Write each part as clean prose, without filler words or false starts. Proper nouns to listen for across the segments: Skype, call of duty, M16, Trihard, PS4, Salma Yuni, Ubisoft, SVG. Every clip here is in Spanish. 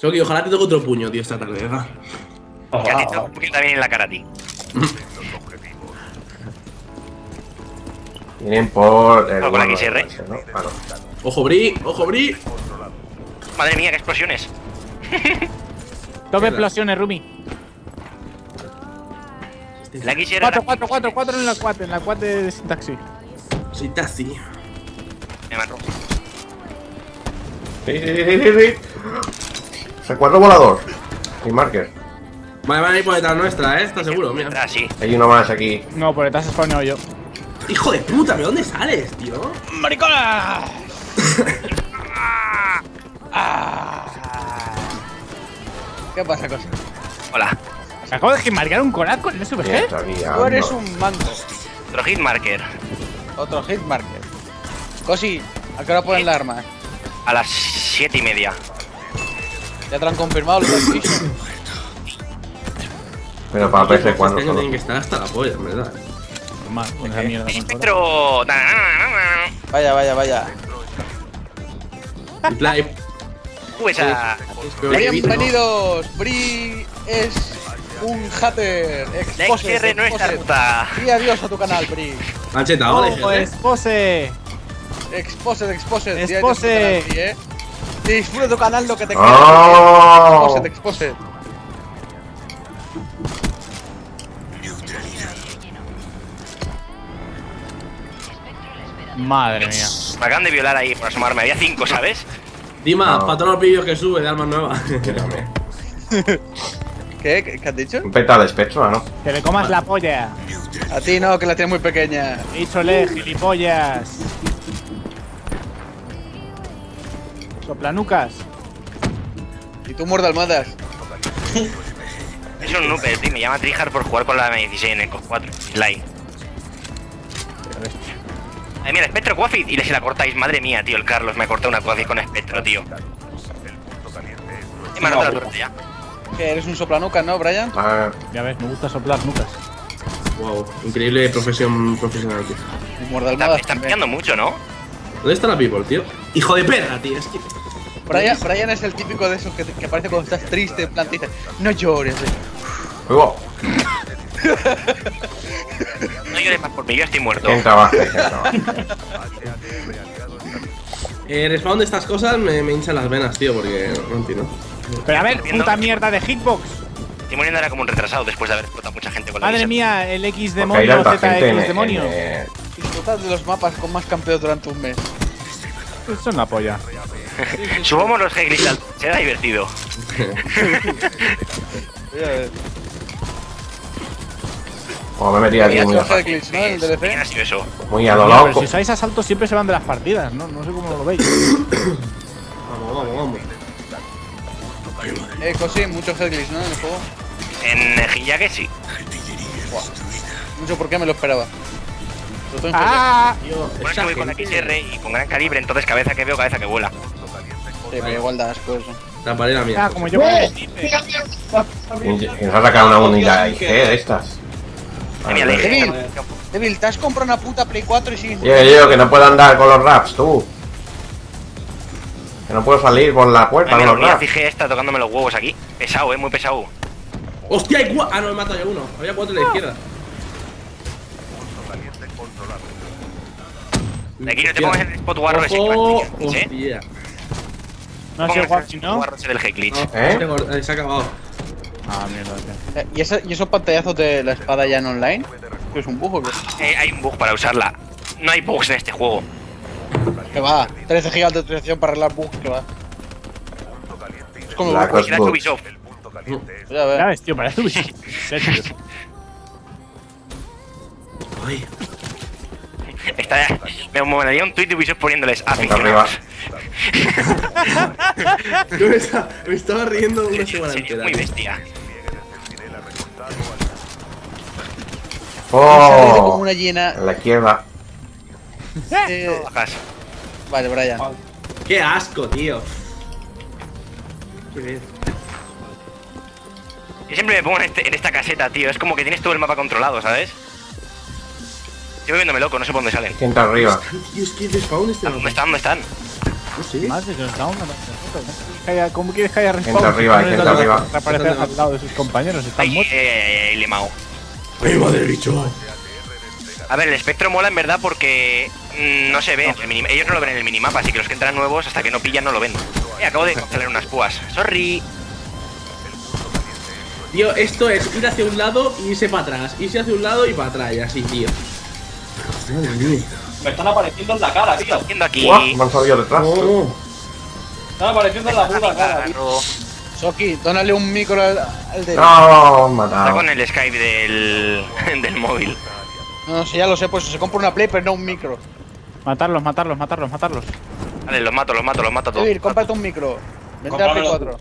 Soki, ojalá te toque otro puño, tío, esta tarde, ¿verdad? Que te toque un puño también en la cara a ti. Vienen por el... Por aquí cierre. ¿No? Claro. ¡Ojo, Bri! ¡Ojo, Bri! Madre mía, qué explosiones. Tome explosiones, Rumi. La quisiera. 4 en la 4, en la 4 de Sintaxi. Sintaxi. Me mató. Sí. Se cuadro volador. Sin marker. Vale, van a ir por detrás nuestra, está seguro, mira. Ah, sí. Hay uno más aquí. No, por detrás he spawnado yo. ¡Hijo de puta! ¿De dónde sales, tío? ¡Maricona! ¿Qué pasa, cosa? Hola. ¿Os acabo de hitmarcar un corazón con el SVG? Tú eres un manto. Otro hitmarker. Cosi, ¿a qué hora ponen la arma? A las 7:30. Ya te lo han confirmado los dos. Pero para PC, ¿cuándo? Este tienen que estar hasta la polla, en verdad. Más, esa mierda. Espectro. Vaya. Pues bienvenidos, Bri es un hater. Expose nuestra ruta. Y adiós a tu canal, Bri. Mancheta, ole. Expose. Disfruta tu canal lo que te queda. Expose. Madre mía. Me acaban de violar ahí por asomarme. Había 5, ¿sabes? Dima, para todos los vídeos que sube de armas nuevas. ¿Qué has dicho? Un peta de espectro, ¿no? Que le comas la polla. A ti no, que la tienes muy pequeña. Híjole, gilipollas. Soplanucas. Y tú muerde almohadas. Es un nooper, tío. Me llama Trihard por jugar con la M16 en el COS 4. Slide. Mira, espectro Quafit. Y si la cortáis, madre mía, tío. El Carlos me ha cortado una Quafit con espectro, tío. Y me ha roto la tortilla. ¿Qué? Eres un soplanucas, ¿no, Brian? Ya ves, me gusta soplar nucas. Wow, increíble profesional, tío. Están pillando mucho, ¿no? ¿Dónde está la people, tío? ¡Hijo de perra, tío! Es que... Brian es el típico de esos que aparece cuando estás triste, en plan, no llores, tío. Wow. No llores más por mí, yo estoy muerto. Respawn de estas cosas me hinchan las venas, tío, porque no entiendo. Pero a ver, puta mierda de hitbox. Estoy muriendo ahora como un retrasado después de haber explotado mucha gente con la Madre mía, el X demonio, ZX demonio. Disfrutad de los mapas con más campeos durante un mes. Son la polla. Subamos los G Crystal, será divertido. O me metía aquí muy a lo loco. Pero si usáis asaltos siempre se van de las partidas, ¿no? No sé cómo lo veis. Vamos. Cosi, mucho headglitch, ¿no? En el juego. En Hiyague sí. Wow. Mucho porque me lo esperaba. Bueno, es que voy con la XR y con gran calibre, entonces cabeza que veo, cabeza que vuela. Sí, pero igual das pues. Taparé la mía. Como yo. Nos ha sacado una unidad IG de estas. Devil, te has comprado una puta Play 4 y sigues... Yo, que no puedo andar con los raps, tú. Que no puedo salir por la puerta de los raps. Fijé esta tocándome los huevos aquí. Pesado, muy pesado. ¡Hostia, hay cuatro! Ah, no, he matado yo uno. Había 4 en la izquierda. De aquí no te pongas el spot guarro ese. ¡Hostia! No ha sido guarro ese del G-Glitch. Se ha acabado. Ah, mierda, tío. ¿Y esos pantallazos de la espada ya en online? ¿Es un bug o qué? Hay un bug para usarla. No hay bugs en este juego. Que va, 13 GB de utilización para arreglar bugs, que va. Es como la bug. Era Ubisoft. Ya ves, tío, para Ubisoft. Me mandaría un tweet de Ubisoft poniéndoles a aficionados. Me estaba riendo una semana entera. Muy bestia. Como una llena. A la izquierda. Vale, Brian. Qué asco, tío. Yo siempre me pongo en esta caseta, tío. Es como que tienes todo el mapa controlado, ¿sabes? Estoy viéndome loco, no sé por dónde salen. Entra arriba. Dios, ¿qué despawn este? ¿Dónde están? Sí. Madre, que nos da una. ¿Cómo quieres que haya respawn? Entra arriba. Para aparecer al lado de sus compañeros. Están muertos. Le mao. ¡Viva del bicho! A ver, el espectro mola en verdad porque no se ve. No. Ellos no lo ven en el minimapa, así que los que entran nuevos, hasta que no pillan, no lo ven. Acabo de cancelar unas púas. Sorry. Tío, esto es ir hacia un lado y irse para atrás. Irse hacia un lado y para atrás, y así, tío. Me están apareciendo en la cara, tío. Me han salido detrás. Están apareciendo en la puta cara, tío. Soki, dónale un micro al de... No, matado. Está con el Skype del móvil. No, si ya los he puesto, se compra una Play, pero no un micro. Matarlos. Vale, los mato todos. Vir, cómprate un micro. Vente al Play 4.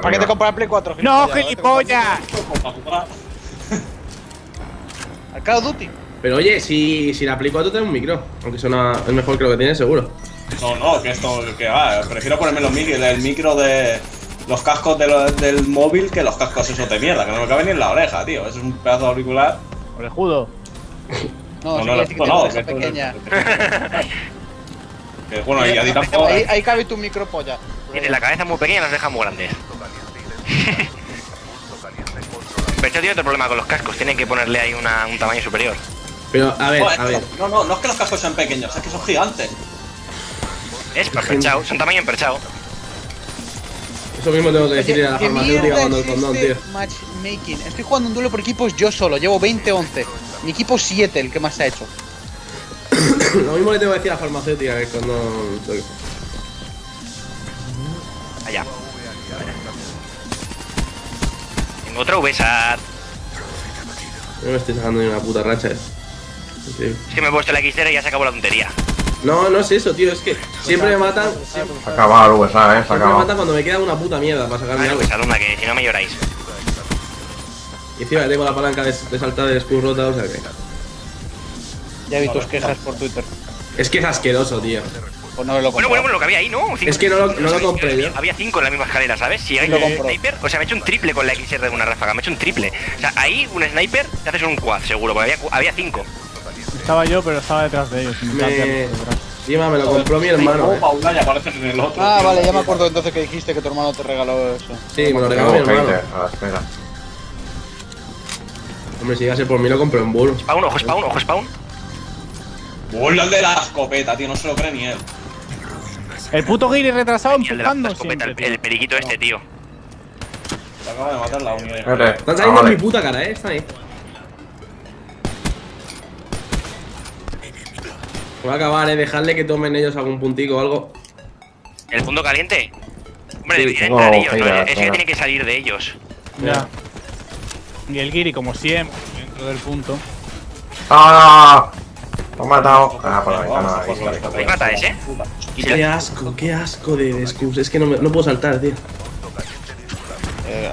¿Para qué te compras el Play 4? ¡No, gilipollas! Al Call of Duty. Pero oye, si la Play 4 tiene un micro, aunque suena el mejor que lo que tiene, seguro. No, que esto, que va, prefiero ponerme los mini, el micro de los cascos del móvil que los cascos esos de mierda, que no me caben ni en la oreja, tío. Eso es un pedazo de auricular. Orejudo. No, que pequeña. Bueno, y a ti tampoco. Ahí cabe tu micro, polla. Tiene la cabeza muy pequeña y las deja muy grandes. Pero yo tengo otro problema con los cascos, tienen que ponerle ahí un tamaño superior. Pero, a ver. No es que los cascos sean pequeños, es que son gigantes. Es perchao, son tamaño emperchado. Eso mismo tengo que decirle a la farmacéutica cuando el condón, tío. Matchmaking. Estoy jugando un duelo por equipos yo solo, llevo 20-11. Mi equipo 7, el que más se ha hecho. Lo mismo le tengo que decir a la farmacéutica que cuando... Allá. Tengo otra VSAT. Yo me estoy sacando de una puta racha, tío. Es que me he puesto la XR y ya se acabó la tontería. No es eso, tío, es que siempre me matan. Se ha acabado el VSAT, se ha acabado. Me matan cuando me queda una puta mierda para sacarme algo. VSAT, onda, que si no me lloráis. Y encima tengo la palanca de saltar del escudo rota, o sea que... Ya vi tus quejas por Twitter. Es que es asqueroso, tío. No lo bueno, lo que había ahí, ¿no? Es que no lo compré yo. Había 5 en la misma escalera, ¿sabes? Si hay un sniper, o sea, me he hecho un triple con la XR de una ráfaga, me he hecho un triple. O sea, ahí un sniper te haces un quad, seguro, porque había 5. Estaba yo, pero estaba detrás de ellos. Encima me lo compró mi hermano. Ah, vale, ya me acuerdo entonces que dijiste que tu hermano te regaló eso. Sí, me lo regaló mi hermano. Espera. Hombre, si llegase por mí lo compré en bull. Spawn. Bull, el de la escopeta, tío, no se lo cree ni él. El puto Giri retrasado empujando siempre. El periquito este, tío. Te acabo de matar la unidad. Están saliendo en mi puta cara, están ahí. Voy a acabar, dejadle que tomen ellos algún puntico o algo. ¿El punto caliente? Hombre, deberían entrar ellos, ¿no? Es que tiene que salir de ellos. Ya. Y el Giri, como siempre, dentro del punto. ¡Ah! Lo han matado. Ah, por la ventana. Ahí mata ese. Qué asco de scoops. Es que no puedo saltar, tío.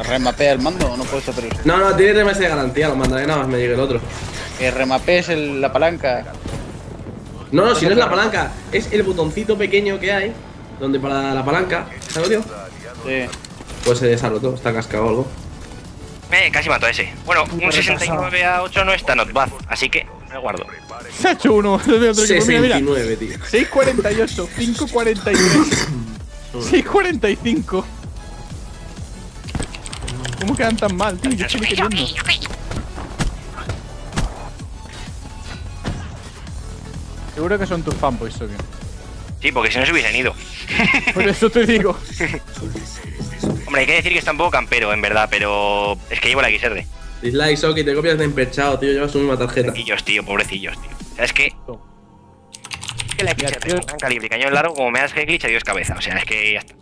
¿Remapea el mando o no puedes hacer eso? No, tiene 3 meses de garantía. Lo mandaré nada más me llegue el otro. Que remapees la palanca. No, si no es la palanca. Es el botoncito pequeño que hay. Donde para la palanca. ¿Sabes, tío? Sí. Pues se desarrolló. Está cascado o algo. Casi mató a ese. Bueno, un 69-8 no está not bad. Así que me guardo. Se ha hecho uno, 69, tío. 648, 543, 645. ¿Cómo quedan tan mal, tío? Yo estoy queriendo. Seguro que son tus fanboys, ¿o qué? Sí, porque si no se hubiesen ido. Por eso te digo. Hombre, hay que decir que está un poco campero, en verdad, pero es que llevo la XR. Dislike, Soki, te copias de emperchado, tío. Llevas tu misma tarjeta. Pobrecillos, tío. O sea, es que. Es que la XR, tío, tan calibre y cañón largo, como me das que glitch, adiós cabeza. O sea, es que ya está.